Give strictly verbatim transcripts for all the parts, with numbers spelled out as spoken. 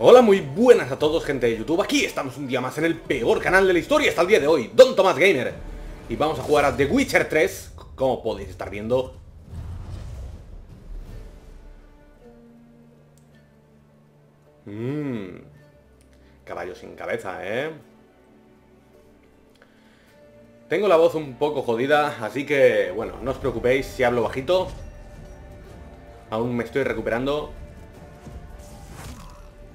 Hola, muy buenas a todos, gente de YouTube. Aquí estamos un día más en el peor canal de la historia hasta el día de hoy, DonTomasGamer. Y vamos a jugar a The Witcher tres, como podéis estar viendo. Mmm. Caballo sin cabeza, ¿eh? Tengo la voz un poco jodida, así que, bueno, no os preocupéis si hablo bajito. Aún me estoy recuperando.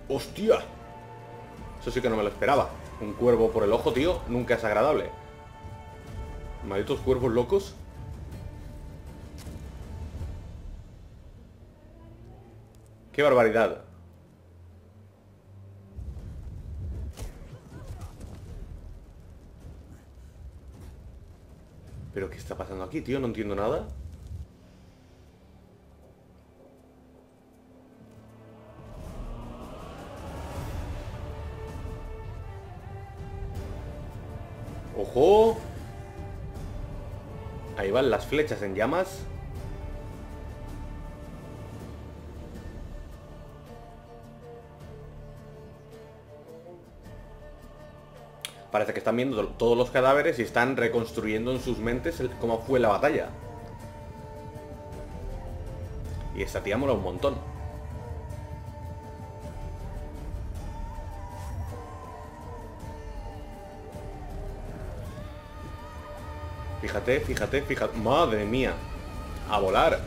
¡Hostia! Eso sí que no me lo esperaba. Un cuervo por el ojo, tío, nunca es agradable. Malditos cuervos locos. ¡Qué barbaridad! ¿Pero qué está pasando aquí, tío? No entiendo nada. ¡Ojo! Ahí van las flechas en llamas. Parece que están viendo todos los cadáveres y están reconstruyendo en sus mentes el, cómo fue la batalla. Y esta tía mola un montón. Fíjate, fíjate, fíjate. ¡Madre mía! ¡A volar!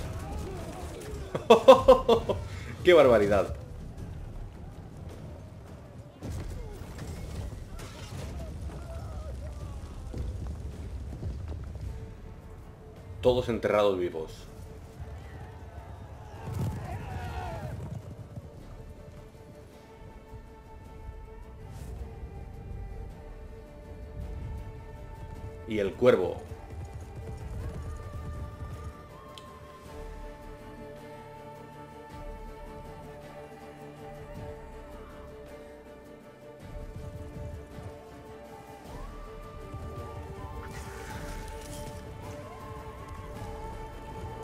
¡Qué barbaridad! Todos enterrados vivos. Y el cuervo.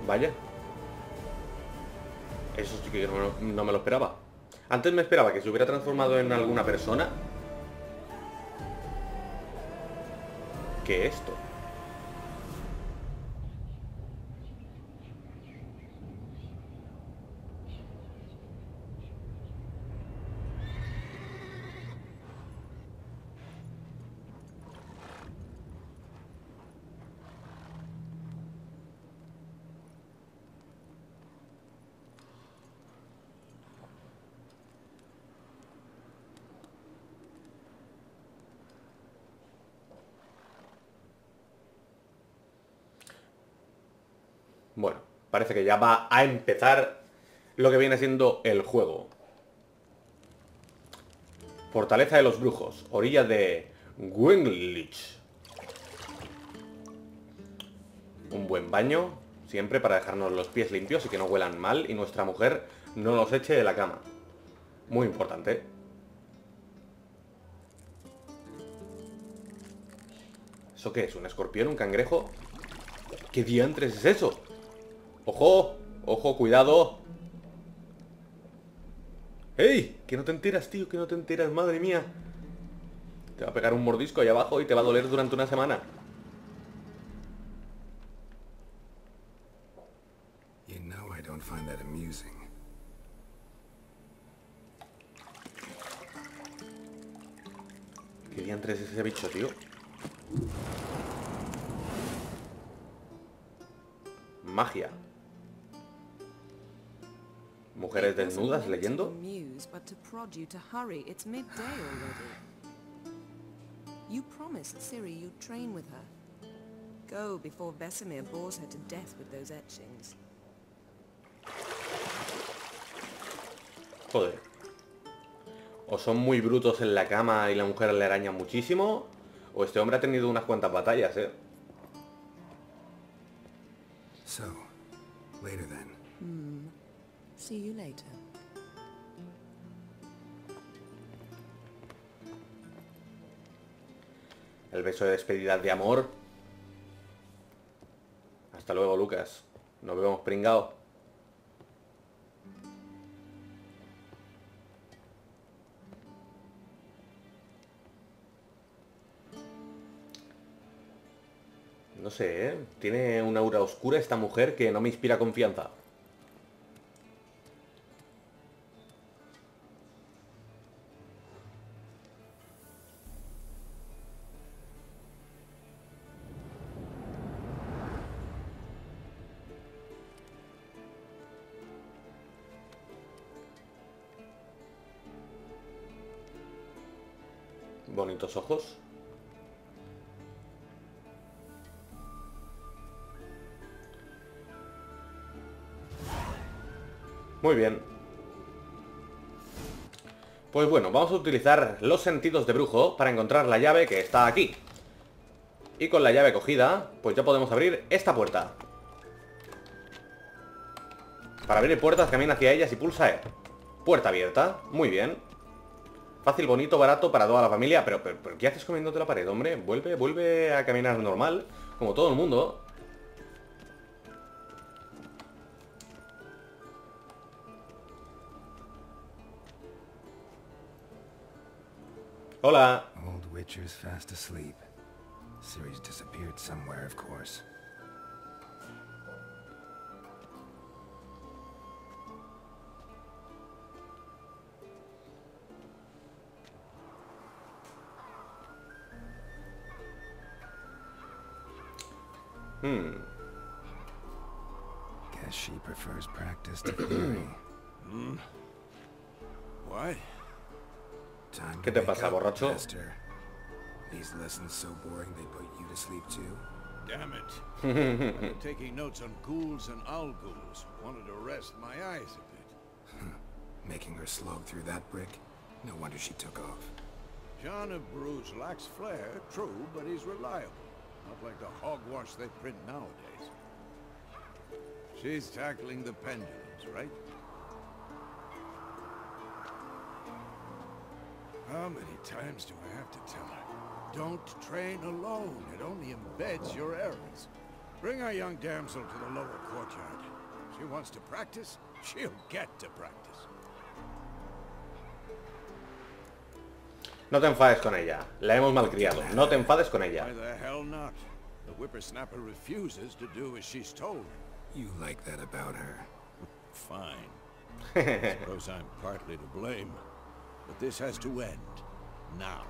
Vaya. Eso sí que no, no me lo esperaba. Antes me esperaba que se hubiera transformado en alguna persona. ¿Qué es esto? Bueno, parece que ya va a empezar lo que viene siendo el juego. Fortaleza de los brujos, orilla de Gwinglich. Un buen baño, siempre para dejarnos los pies limpios y que no huelan mal y nuestra mujer no los eche de la cama. Muy importante. ¿Eso qué es? ¿Un escorpión? ¿Un cangrejo? ¿Qué diantres es eso? ¡Ojo! ¡Ojo! ¡Cuidado! ¡Ey! Que no te enteras, tío, que no te enteras, madre mía. Te va a pegar un mordisco ahí abajo y te va a doler durante una semana. You know I don't find that amusing. ¿Qué diantres es ese bicho, tío? Magia. Mujeres desnudas leyendo. You promised Ciri you'd train with her. Go before Vesemir bores her to death with those etchings. Joder. O son muy brutos en la cama y la mujer le araña muchísimo, o este hombre ha tenido unas cuantas batallas, eh. So, later then. Mm. See you later. El beso de despedida de amor. Hasta luego, Lucas. Nos vemos, pringao. No sé, ¿eh? Tiene una aura oscura esta mujer que no me inspira confianza. Bonitos ojos. Muy bien. Pues bueno, vamos a utilizar los sentidos de brujo para encontrar la llave que está aquí. Y con la llave cogida, pues ya podemos abrir esta puerta. Para abrir puertas, camina hacia ellas y pulsa E. Puerta abierta, muy bien. Fácil, bonito, barato para toda la familia. Pero, pero, pero ¿qué haces comiéndote la pared, hombre? Vuelve, vuelve a caminar normal, como todo el mundo. Hola. Old Witcher is fast asleep. Ciri's disappeared somewhere, of course. Hmm. Guess she prefers practice to theory. Hmm. What? ¿Qué te pasa, borracho? These lessons so boring they put you to sleep too. Damn it! I've been taking notes on ghouls and owl ghouls. Wanted to rest my eyes a bit. Making her slog through that brick. No wonder she took off. John of Bruges lacks flair, true, but he's reliable. Not like the hogwash they print nowadays. She's tackling the pendulums, right? How many times do I have to tell her? Don't train alone. It only embeds your errors. Bring our young damsel to the lower courtyard. If she wants to practice, she'll get to practice. No te enfades con ella. La hemos malcriado. No te enfades con ella. Why the hell not? The whippersnapper refuses to do as she's told. You like that about her? Fine. I suppose I'm partly to blame. But this has to end. Now.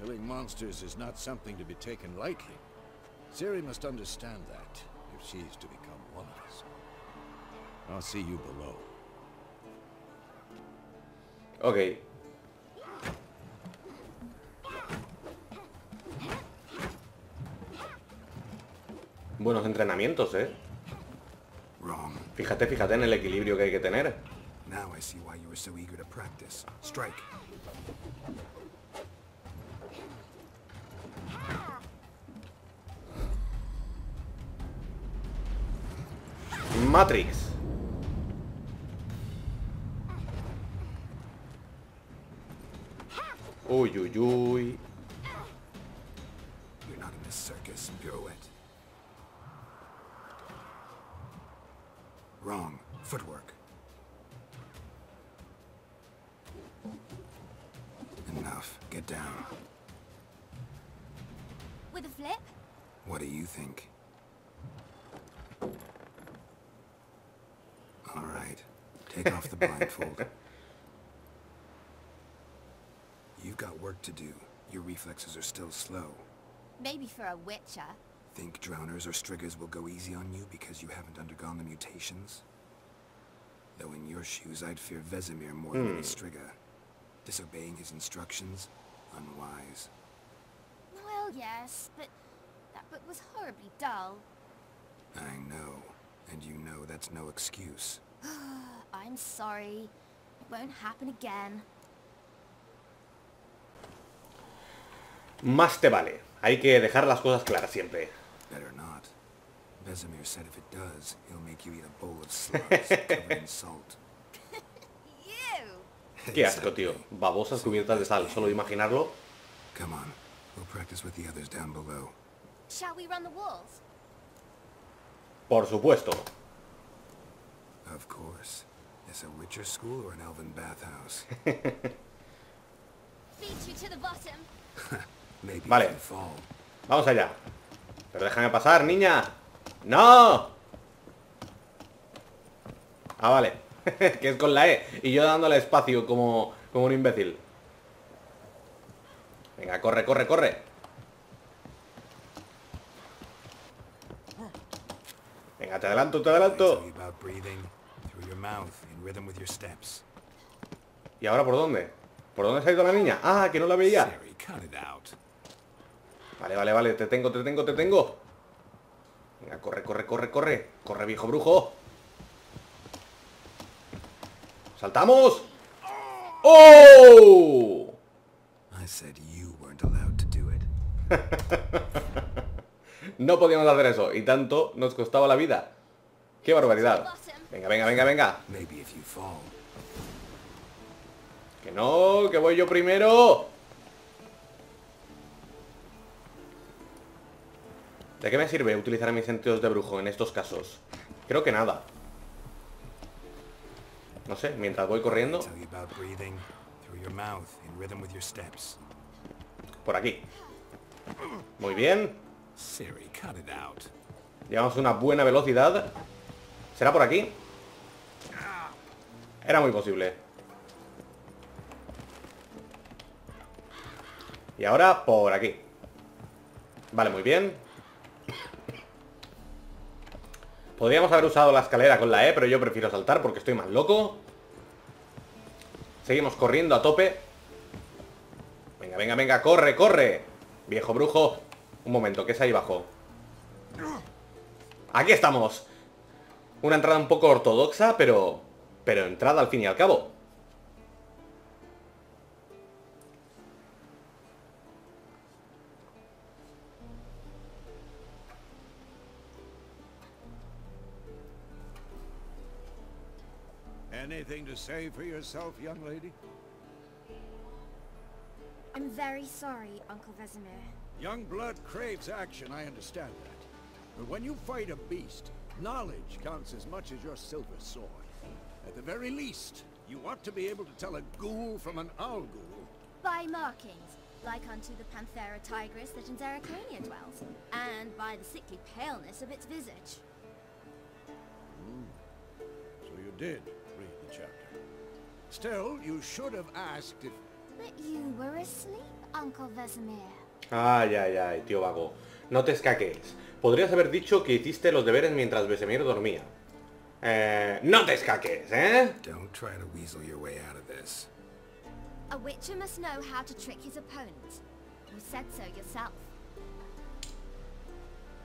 Killing monsters is not something to be taken lightly. Ciri must understand that, if she is to become one of us. I'll see you below. Okay. Buenos entrenamientos, ¿eh? Fíjate, fíjate en el equilibrio que hay que tener. Now I see why you were so eager to practice. Strike. Matrix. Uy, uy, uy. You're not in this circus, pirouette. Wrong. Footwork. Enough. Get down. With a flip? What do you think? All right. Take off the blindfold. You've got work to do. Your reflexes are still slow. Maybe for a witcher. Think drowners or striggers will go easy on you because you haven't undergone the mutations? Though in your shoes, I'd fear Vesemir more hmm. than a strigger. Disobeying his instructions? Unwise. Well, yes, but that book was horribly dull. I know. And you know that's no excuse. I'm sorry. It won't happen again. Más te vale. Hay que dejar las cosas claras siempre. Better not. Vesemir said if it does, he'll make you eat a bowl of slugs covered in salt. Qué asco, tío. Babosas cubiertas de sal. Solo imaginarlo. Come on. We'll practice with the others down below. Shall we run the walls? Por supuesto. Of course. Is a witcher school or an elven bathhouse? Feed you to the bottom. Vale. Vamos allá. Pero déjame pasar, niña. ¡No! Ah, vale. Que es con la E. Y yo dándole espacio como, como un imbécil. Venga, corre, corre, corre. Venga, te adelanto, te adelanto. ¿Y ahora por dónde? ¿Por dónde se ha ido la niña? Ah, que no la veía. Vale, vale, vale, te tengo, te tengo, te tengo. Venga, corre, corre, corre, corre. Corre, viejo brujo. ¡Saltamos! ¡Oh! No podíamos hacer eso. Y tanto nos costaba la vida. ¡Qué barbaridad! Venga, venga, venga, venga. Que no, que voy yo primero. ¿De qué me sirve utilizar mis sentidos de brujo en estos casos? Creo que nada. No sé, mientras voy corriendo. Por aquí. Muy bien. Llevamos una buena velocidad. ¿Será por aquí? Era muy posible. Y ahora por aquí. Vale, muy bien. Podríamos haber usado la escalera con la E, pero yo prefiero saltar porque estoy más loco. Seguimos corriendo a tope. Venga, venga, venga, corre, corre. Viejo brujo. Un momento, que es ahí abajo. Aquí estamos. Una entrada un poco ortodoxa, pero... pero entrada al fin y al cabo. Anything to say for yourself, young lady? I'm very sorry, Uncle Vesemir. Young blood craves action, I understand that. But when you fight a beast, knowledge counts as much as your silver sword. At the very least, you ought to be able to tell a ghoul from an owl ghoul. By markings, like unto the panthera tigris that in Zeracania dwells, and by the sickly paleness of its visage. Mm. So you did. Chapter. Still, you should have asked if... But you were asleep, Uncle Vesemir. Ay, ay, ay, tío vago. No te escaques. Podrías haber dicho que hiciste los deberes mientras Vesemir dormía. Eh, no te escaques, ¿eh? Don't try to weasel your way out of this. A witcher must know how to trick his opponent. You said so yourself.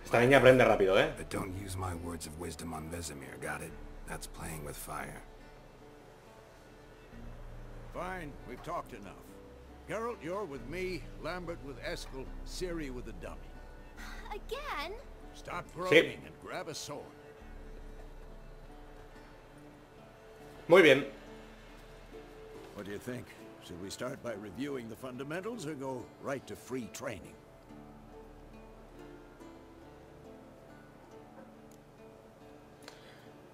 Esta niña aprende rápido, ¿eh? But don't use my words of wisdom on Vesemir, got it? That's playing with fire. Fine, we've talked enough. Geralt, you're with me, Lambert with Eskel, Ciri with the dummy. Again? Stop groaning and grab a sword. Muy bien. What do you think? Should we start by reviewing the fundamentals or go right to free training?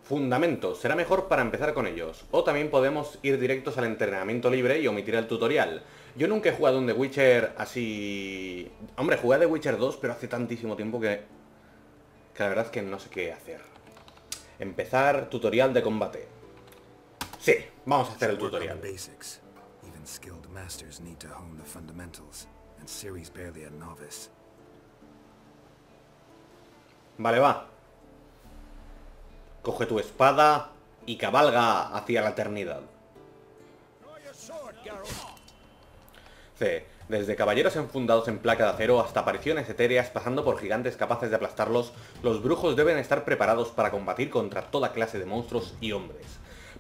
Fundamentos, será mejor para empezar con ellos. O también podemos ir directos al entrenamiento libre y omitir el tutorial. Yo nunca he jugado un The Witcher así... Hombre, jugué a The Witcher dos, pero hace tantísimo tiempo que... que la verdad es que no sé qué hacer. Empezar tutorial de combate. Sí, vamos a hacer el tutorial. Vale, va. Coge tu espada y cabalga hacia la eternidad. C. Desde caballeros enfundados en placa de acero hasta apariciones etéreas pasando por gigantes capaces de aplastarlos, los brujos deben estar preparados para combatir contra toda clase de monstruos y hombres.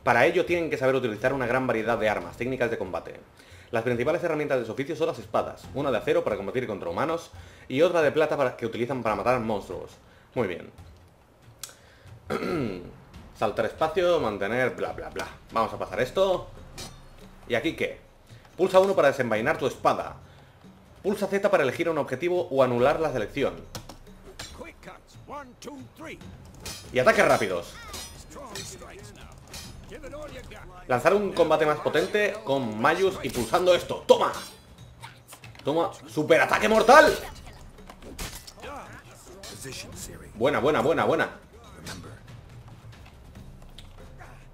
Para ello tienen que saber utilizar una gran variedad de armas, técnicas de combate. Las principales herramientas de su oficio son las espadas, una de acero para combatir contra humanos y otra de plata para que utilizan para matar monstruos. Muy bien. Saltar espacio, mantener, bla bla bla. Vamos a pasar esto. ¿Y aquí qué? Pulsa uno para desenvainar tu espada. Pulsa Z para elegir un objetivo o anular la selección. Y ataques rápidos. Lanzar un combate más potente con Mayus y pulsando esto. ¡Toma! ¡Toma! ¡Superataque mortal! Buena, buena, buena, buena.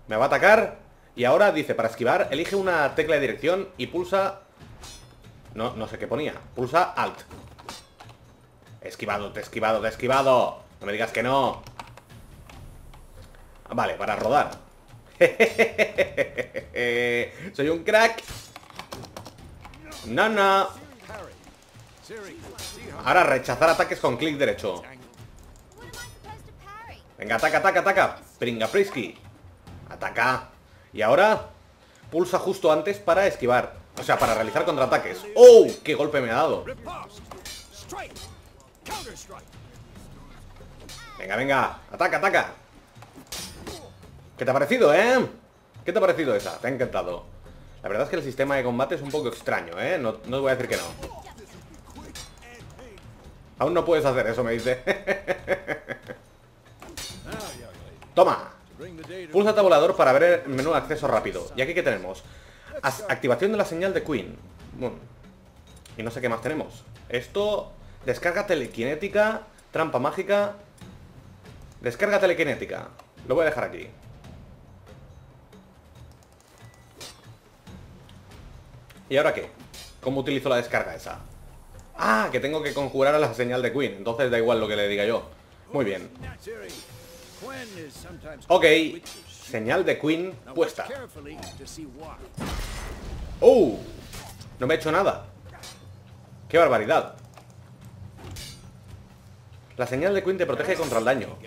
Me va a atacar. Y ahora dice, para esquivar, elige una tecla de dirección y pulsa... No, no sé qué ponía. Pulsa Alt. Esquivado, te he esquivado, te he esquivado. No me digas que no. Vale, para rodar. Soy un crack. No, no. Ahora rechazar ataques con clic derecho. Venga, ataca, ataca, ataca. Pringa, Prisky. Ataca. Y ahora pulsa justo antes para esquivar. O sea, para realizar contraataques. ¡Oh! ¡Qué golpe me ha dado! Venga, venga. Ataca, ataca. ¿Qué te ha parecido, eh? ¿Qué te ha parecido esa? Te ha encantado. La verdad es que el sistema de combate es un poco extraño, eh. No, no os voy a decir que no. Aún no puedes hacer eso, me dice. Toma. Pulsa tabulador para ver el menú de acceso rápido. Y aquí que tenemos As activación de la señal de Queen. Bueno, y no sé qué más tenemos. Esto, descarga telequinética, trampa mágica. Descarga telequinética. Lo voy a dejar aquí. ¿Y ahora qué? ¿Cómo utilizo la descarga esa? Ah, que tengo que conjurar a la señal de Queen. Entonces da igual lo que le diga yo. Muy bien. Ok. Señal de Queen puesta. ¡Oh! No me he hecho nada. ¡Qué barbaridad! La señal de Queen te protege contra el daño.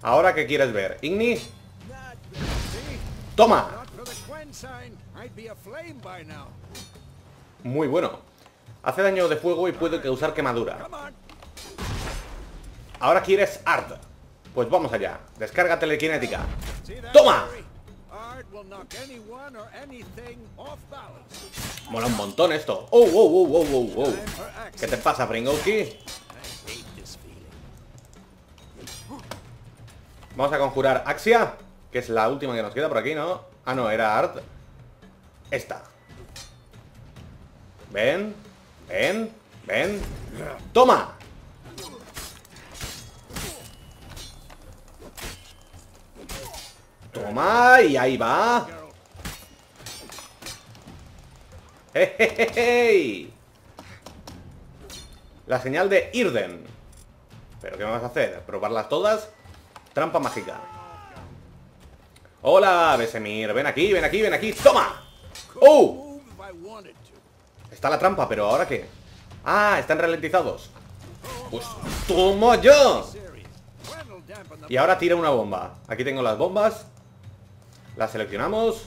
¿Ahora qué quieres ver? ¿Igni? ¡Toma! Muy bueno. Hace daño de fuego y puede causar quemadura. Ahora quieres Art. Pues vamos allá. Descarga telequinética. ¡Toma! Mola un montón esto. ¡Oh, oh, oh, oh, oh, oh! ¿Qué te pasa, Pringouski? Vamos a conjurar Axia, que es la última que nos queda por aquí, ¿no? Ah, no, era Art. Esta. Ven. Ven. Ven. ¡Toma! Toma, y ahí va. ¡Hey! La señal de Irden. ¿Pero qué me vas a hacer? ¿Probarlas todas? Trampa mágica. Hola, Vesemir, ven aquí, ven aquí, ven aquí. ¡Toma! ¡Oh! Está la trampa, pero ¿ahora qué? Ah, están ralentizados. Pues tomo yo. Y ahora tira una bomba. Aquí tengo las bombas. Las seleccionamos.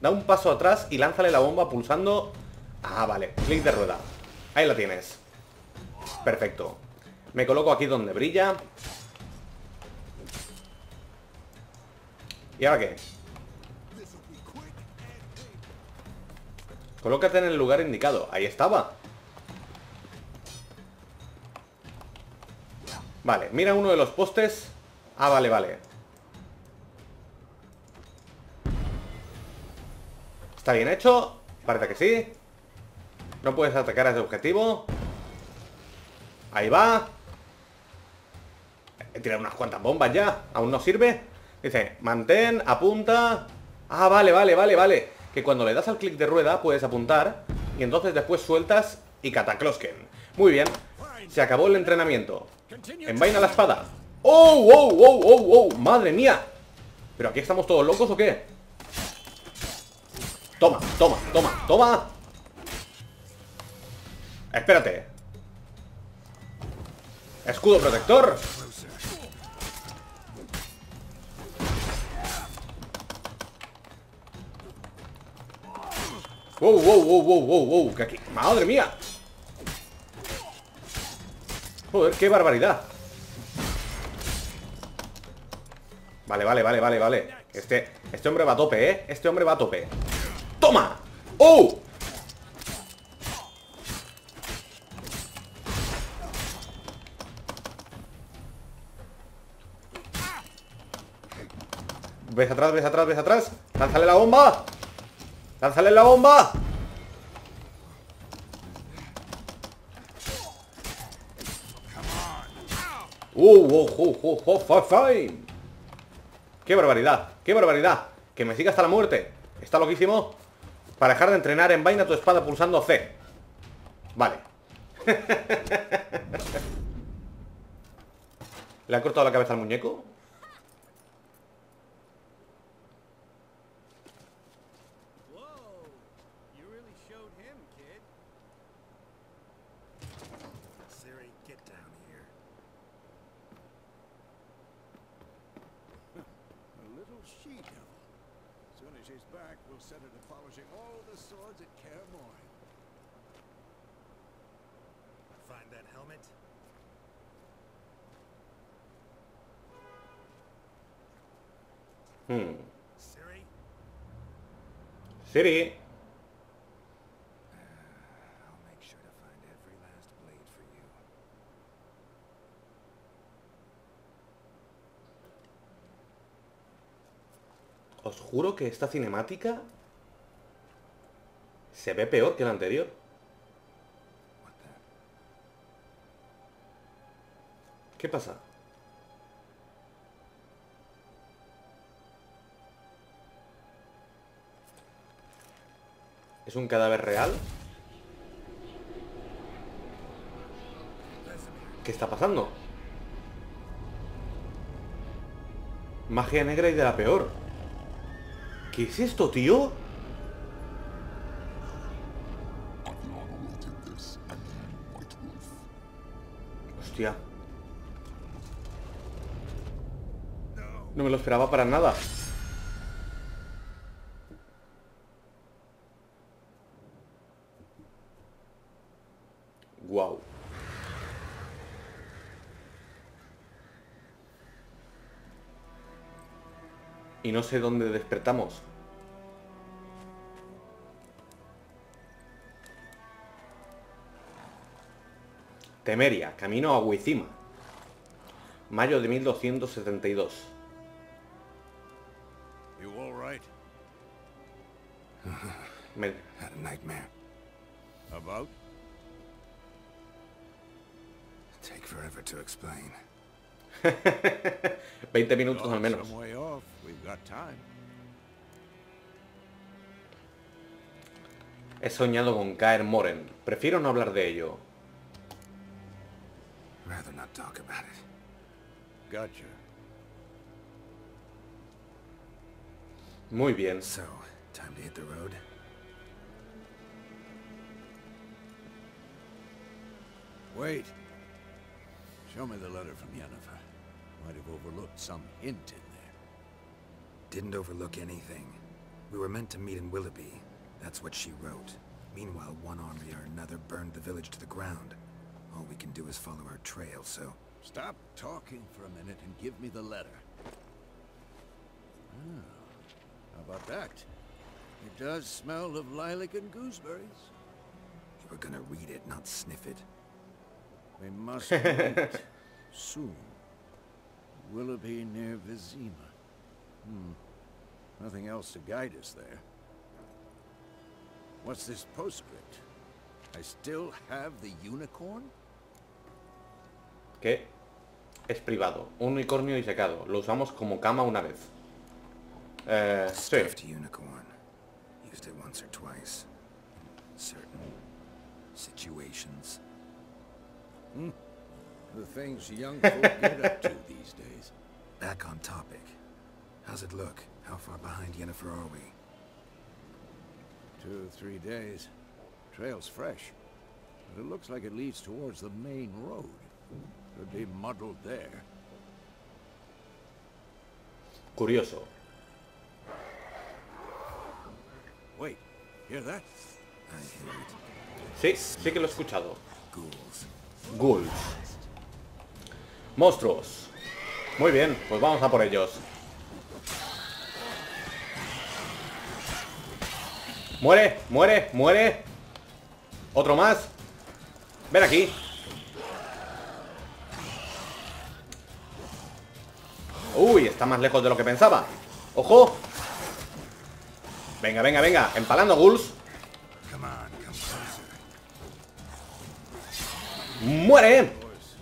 Da un paso atrás y lánzale la bomba pulsando... Ah, vale, clic de rueda. Ahí la tienes. Perfecto. Me coloco aquí donde brilla. ¿Y ahora qué? Colócate en el lugar indicado. Ahí estaba. Vale, mira uno de los postes. Ah, vale, vale. ¿Está bien hecho? Parece que sí. No puedes atacar a ese objetivo. Ahí va. He tirado unas cuantas bombas ya. Aún no sirve. Dice, mantén, apunta. Ah, vale, vale, vale, vale. Que cuando le das al clic de rueda puedes apuntar. Y entonces después sueltas y cataclosquen. Muy bien. Se acabó el entrenamiento. Envaina la espada. ¡Oh, oh, oh, oh, oh! ¡Madre mía! ¿Pero aquí estamos todos locos o qué? Toma, toma, toma, toma. Espérate. Escudo protector. Wow, wow, wow, wow, wow, wow, que aquí... ¡Madre mía! Joder, qué barbaridad. Vale, vale, vale, vale, vale. Este, este hombre va a tope, ¿eh? Este hombre va a tope. ¡Toma! ¡Oh! ¿Ves atrás, ves atrás, ves atrás? ¡Lánzale la bomba! ¡Lánzale la bomba! ¡Uh, oh, oh, oh, oh, oh, fine! ¡Qué barbaridad! ¡Qué barbaridad! ¡Que me siga hasta la muerte! Está loquísimo. Para dejar de entrenar, envaina tu espada pulsando C. Vale. ¿Le han cortado la cabeza al muñeco? Hmm. Siri. Os juro que esta cinemática se ve peor que la anterior. ¿Qué pasa? ¿Es un cadáver real? ¿Qué está pasando? Magia negra y de la peor. ¿Qué es esto, tío? Hostia. No me lo esperaba para nada. Wow. Y no sé dónde despertamos. Temeria, camino a Huizima. Mayo de mil doscientos setenta y dos. Me... veinte minutos al menos. He soñado con Kaer Morhen. Prefiero no hablar de ello. Muy bien. Wait. Show me the letter from Yennefer. Might have overlooked some hint in there. Didn't overlook anything. We were meant to meet in Willoughby. That's what she wrote. Meanwhile, one army or another burned the village to the ground. All we can do is follow our trail, so... Stop talking for a minute and give me the letter. Oh, how about that? It does smell of lilac and gooseberries. You were gonna read it, not sniff it. We must meet soon. Willoughby near Vizima. Hmm. Nothing else to guide us there. What's this postscript? I still have the unicorn? ¿Qué? Es privado. Un unicornio disecado. Lo usamos como cama una vez. Eh, sí. Unicorn. Used it once or twice. Certain situations. Hmm. The things young folk get up to these days. Back on topic. How's it look? How far behind Yennefer are we? Two, three days. Trail's fresh. But it looks like it leads towards the main road. Could be muddled there. Curioso. Wait, hear that? I hear it. Sí, sí que lo he escuchado. Ghouls. Ghouls. Monstruos. Muy bien, pues vamos a por ellos. Muere, muere, muere. Otro más. Ven aquí. Uy, está más lejos de lo que pensaba. ¡Ojo! Venga, venga, venga. Empalando ghouls. ¡Muere!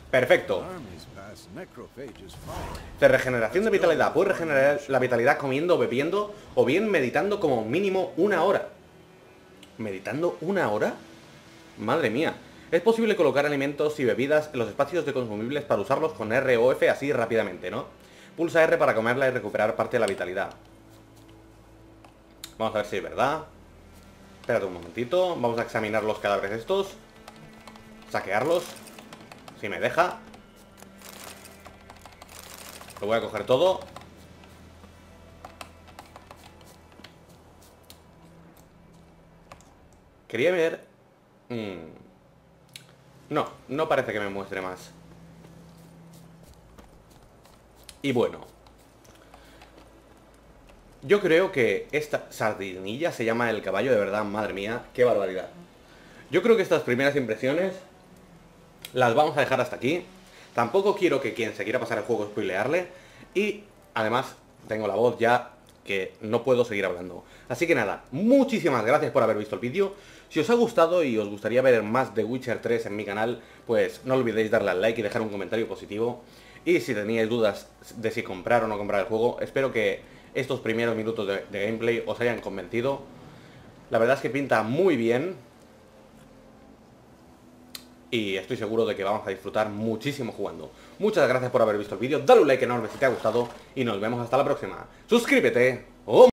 Perfecto. De regeneración de vitalidad. Puedes regenerar la vitalidad comiendo o bebiendo, o bien meditando como mínimo una hora. ¿Meditando una hora? Madre mía. Es posible colocar alimentos y bebidas en los espacios de consumibles para usarlos con R o F así rápidamente, ¿no? Pulsa R para comerla y recuperar parte de la vitalidad. Vamos a ver si es verdad. Espérate un momentito. Vamos a examinar los cadáveres estos. Saquearlos. Si me deja. Lo voy a coger todo. Quería ver... Mm. No, no parece que me muestre más. Y bueno, yo creo que esta sardinilla se llama el caballo, de verdad, madre mía, qué barbaridad. Yo creo que estas primeras impresiones las vamos a dejar hasta aquí. Tampoco quiero que quien se quiera pasar el juego spoilearle. Y además tengo la voz ya que no puedo seguir hablando. Así que nada, muchísimas gracias por haber visto el vídeo. Si os ha gustado y os gustaría ver más de Witcher tres en mi canal, pues no olvidéis darle al like y dejar un comentario positivo. Y si teníais dudas de si comprar o no comprar el juego, espero que estos primeros minutos de, de gameplay os hayan convencido. La verdad es que pinta muy bien. Y estoy seguro de que vamos a disfrutar muchísimo jugando. Muchas gracias por haber visto el vídeo. Dale un like enorme si te ha gustado. Y nos vemos hasta la próxima. Suscríbete. ¡Oh!